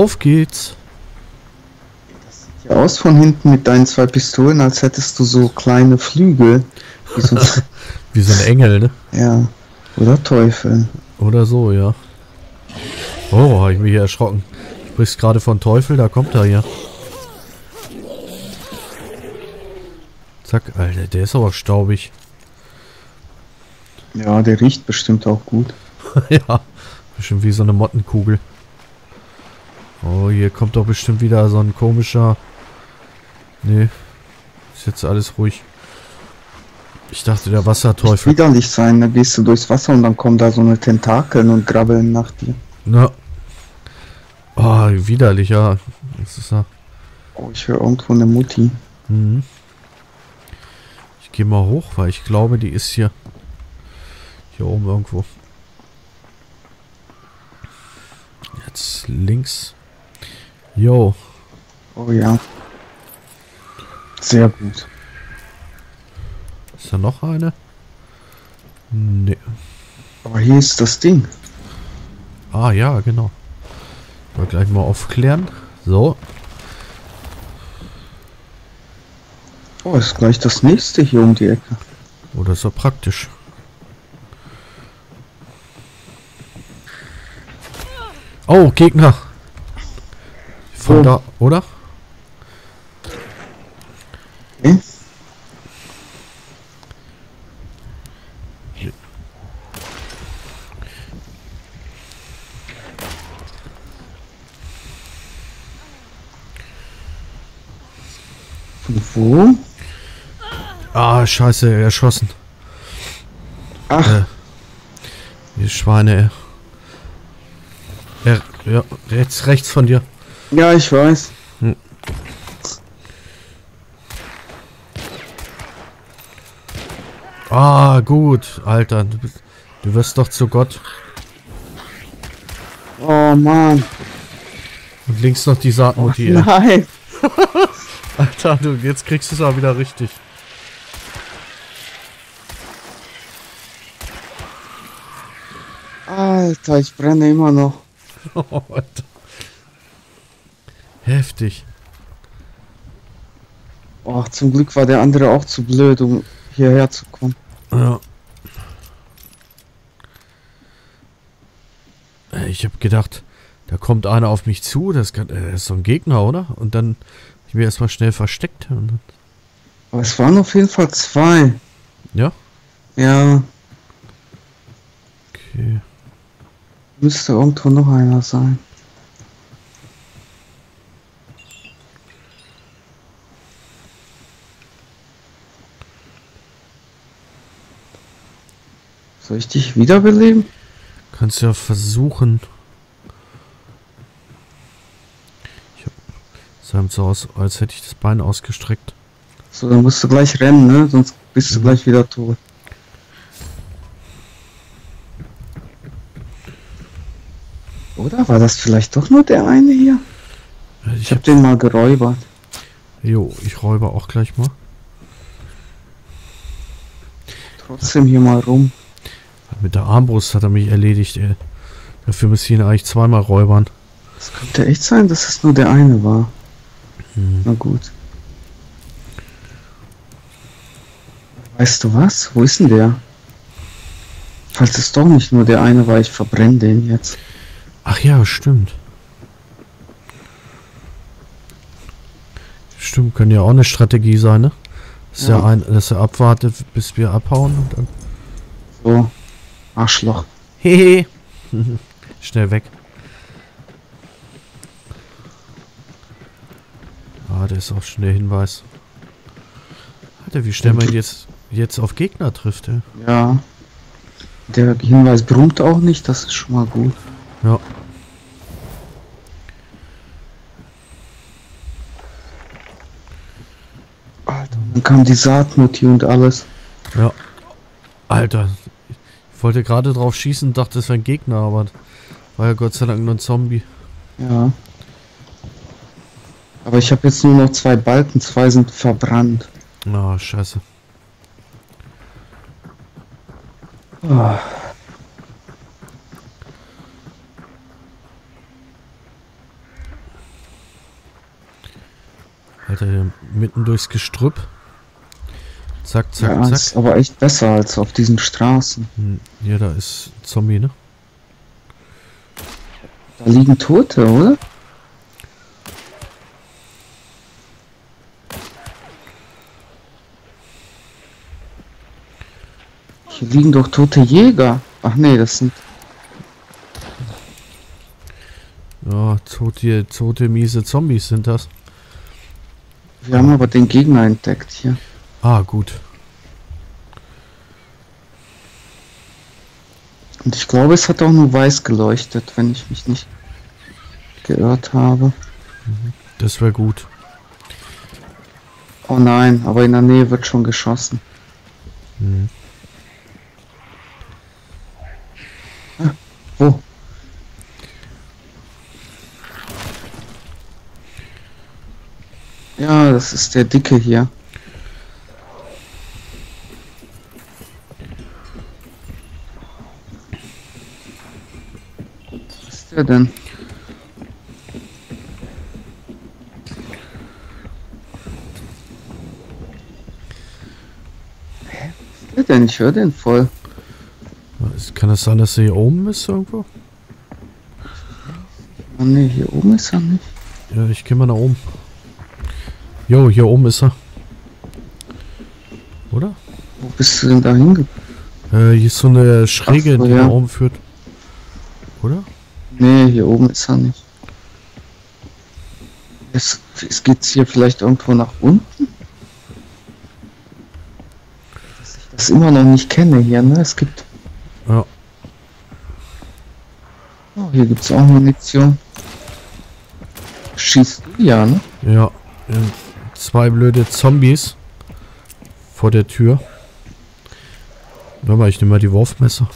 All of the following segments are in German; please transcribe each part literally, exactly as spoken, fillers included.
Auf geht's. Das sieht ja aus von hinten mit deinen zwei Pistolen, als hättest du so kleine Flügel. Wie so, wie so ein Engel, ne? Ja. Oder Teufel. Oder so, ja. Oh, hab ich mich hier erschrocken. Du sprichst gerade von Teufel, da kommt er ja. Zack, Alter, der ist aber staubig. Ja, der riecht bestimmt auch gut. Ja, bestimmt wie so eine Mottenkugel. Oh, hier kommt doch bestimmt wieder so ein komischer... Nee, ist jetzt alles ruhig. Ich dachte, der Wasserteufel... Das muss widerlich sein, da gehst du durchs Wasser und dann kommen da so eine Tentakeln und grabbeln nach dir. Na. Oh, widerlich, ja. Das ist ja... Oh, ich höre irgendwo eine Mutti. Mhm. Ich gehe mal hoch, weil ich glaube, die ist hier... Hier oben irgendwo. Jetzt links. Jo. Oh ja. Sehr gut. Ist da noch eine? Nee. Aber hier ist das Ding. Ah ja, genau. Mal gleich mal aufklären. So. Oh, ist gleich das nächste hier um die Ecke. Oh, das ist ja praktisch. Oh, Gegner. Von oh. Da, oder? Okay. Wo? Ah, scheiße, erschossen. Ach. Äh, die Schweine. Er, ja, jetzt rechts von dir. Ja, ich weiß. Hm. Ah, gut, Alter. Du, bist, du wirst doch zu Gott. Oh, Mann. Und links noch die Saatmutti. Oh, nein. Alter, du, jetzt kriegst du es auch wieder richtig. Alter, ich brenne immer noch. Oh, Alter. Heftig. Oh, zum Glück war der andere auch zu blöd, um hierher zu kommen. Ja. Ich habe gedacht, da kommt einer auf mich zu, das, kann, das ist so ein Gegner, oder? Und dann habe ich mir erstmal schnell versteckt. Aber es waren auf jeden Fall zwei. Ja? Ja. Okay. Müsste irgendwo noch einer sein. Soll ich dich wiederbeleben? Kannst ja versuchen. Ich hab, das sah so aus, als hätte ich das Bein ausgestreckt. So, dann musst du gleich rennen, ne? Sonst bist du gleich wieder tot. Oder war das vielleicht doch nur der eine hier? Ich, ich hab den mal geräubert. Jo, ich räuber auch gleich mal. Trotzdem hier mal rum. Mit der Armbrust hat er mich erledigt, ey. Dafür müsste ich ihn eigentlich zweimal räubern. Das könnte echt sein, dass es nur der eine war. Hm. Na gut. Weißt du was? Wo ist denn der? Falls es doch nicht nur der eine war, ich verbrenne den jetzt. Ach ja, stimmt. Stimmt, könnte ja auch eine Strategie sein, ne? Dass, ja. er, ein, dass er abwartet, bis wir abhauen und dann... So, Arschloch. Hehe. Schnell weg. Ah, der ist auch schon der Hinweis. Alter, wie schnell man jetzt, jetzt auf Gegner trifft, ey. Ja. Der Hinweis brummt auch nicht, das ist schon mal gut. Ja. Alter, dann kam die Saatmutti und alles. Ja. Alter, ich wollte gerade drauf schießen, dachte, das wäre ein Gegner, aber war ja Gott sei Dank nur ein Zombie. Ja. Aber ich habe jetzt nur noch zwei Balken, zwei sind verbrannt. Na, oh, scheiße. Oh. Alter, hier mitten durchs Gestrüpp. Zack, zack, ja, zack. Ist aber echt besser als auf diesen Straßen. Ja, da ist ein Zombie, ne? Da liegen Tote, oder? Hier liegen doch tote Jäger. Ach nee, das sind... Ja, tote, tote, miese Zombies sind das. Wir haben aber den Gegner entdeckt hier. Ah, gut. Und ich glaube, es hat auch nur weiß geleuchtet, wenn ich mich nicht geirrt habe. Das wäre gut. Oh nein, aber in der Nähe wird schon geschossen. Hm. Ah, wo? Ja, das ist der Dicke hier. Was ist der denn? Hä? Was ist der denn? Ich höre den voll. Kann das sein, dass er hier oben ist irgendwo? Oh ne, hier oben ist er nicht. Ja, ich gehe mal nach oben. Jo, hier oben ist er. Oder? Wo bist du denn da hingegangen? Äh, hier ist so eine Schräge, so, die ja nach oben führt. Oder? Nee, hier oben ist er nicht. Es, es geht hier vielleicht irgendwo nach unten? Dass ich das immer noch nicht kenne hier, ne? Es gibt... Ja. Oh, hier gibt es auch Munition. Schießt du ja, ne? Ja. In zwei blöde Zombies vor der Tür. Warte mal, ich nehme mal die Wurfmesser.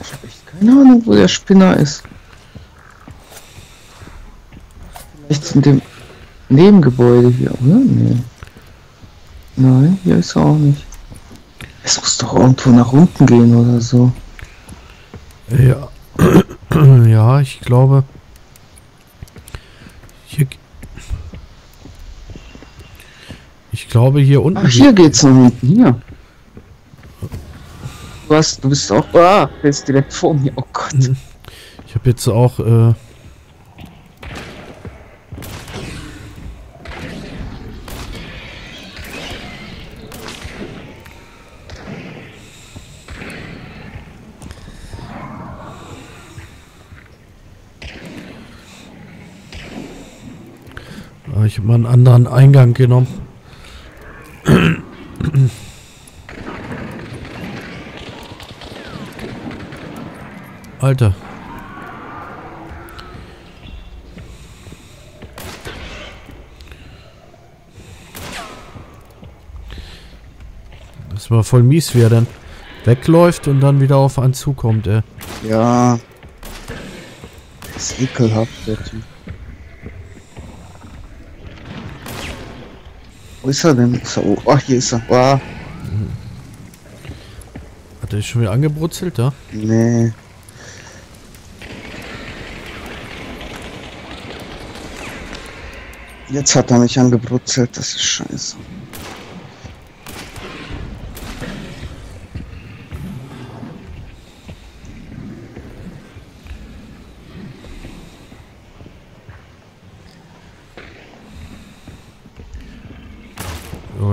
Ich habe echt keine Ahnung, wo der Spinner ist. Vielleicht in dem Nebengebäude hier, oder? Nee. Nein, hier ist er auch nicht. Es muss doch irgendwo nach unten gehen oder so. Ja. Ja, ich glaube... Ich glaube hier unten. Ach, hier geht's nach unten, hier. Du hast, du bist auch. Ah, der ist direkt vor mir, oh Gott. Ich habe jetzt auch, äh. Ich habe mal einen anderen Eingang genommen. Alter. Das war voll mies, wie er dann wegläuft und dann wieder auf einen zukommt, ey. Ja. Das ist ekelhaft, der Typ. Wo ist er denn? Ist er, oh, oh, hier ist er. Oh. Hat er schon wieder angebrutzelt, da? Ja? Nee. Jetzt hat er mich angebrutzelt, das ist scheiße.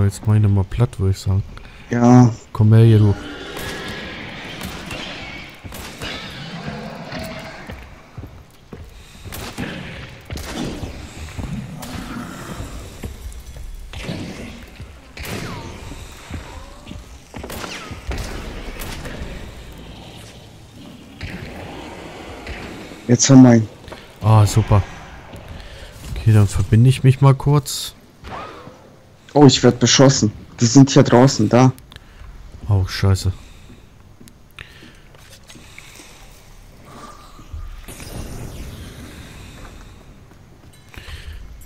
Jetzt meine mal platt, würde ich sagen. Ja. Komm her hier, du. Jetzt haben wir ihn. Ah, super. Okay, dann verbinde ich mich mal kurz. Oh, ich werde beschossen. Die sind hier draußen, da. Oh, scheiße.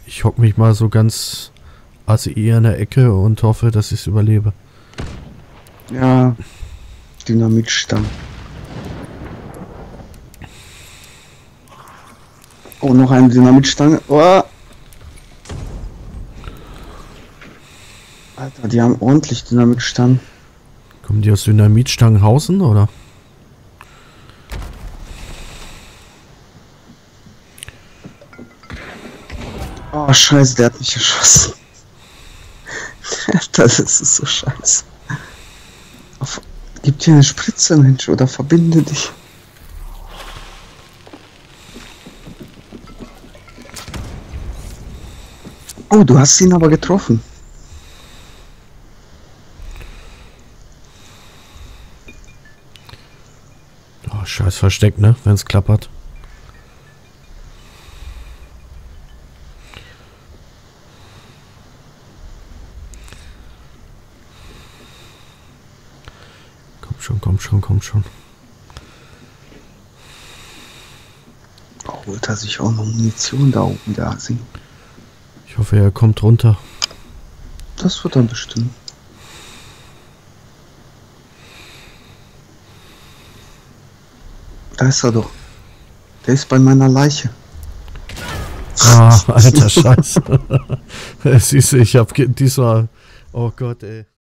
Ich hock mich mal so ganz assi in der Ecke und hoffe, dass ich es überlebe. Ja, Dynamitstamm. Oh, noch eine Dynamitstange. Oh, Alter, die haben ordentlich Dynamitstangen. Kommen die aus Dynamitstangenhausen, oder? Oh, scheiße, der hat mich geschossen. Das ist so scheiße. Gib dir eine Spritze, Mensch, oder verbinde dich. Oh, du hast ihn aber getroffen. Oh, scheiß Versteck, ne? Wenn es klappert. Komm schon, komm schon, komm schon. Oh, holt er sich auch noch Munition da oben, der Asi. Ich hoffe, er kommt runter. Das wird dann bestimmt. Da ist er doch. Der ist bei meiner Leiche. Ah, alter Scheiße. Siehst du, ich hab diesmal... Oh Gott, ey.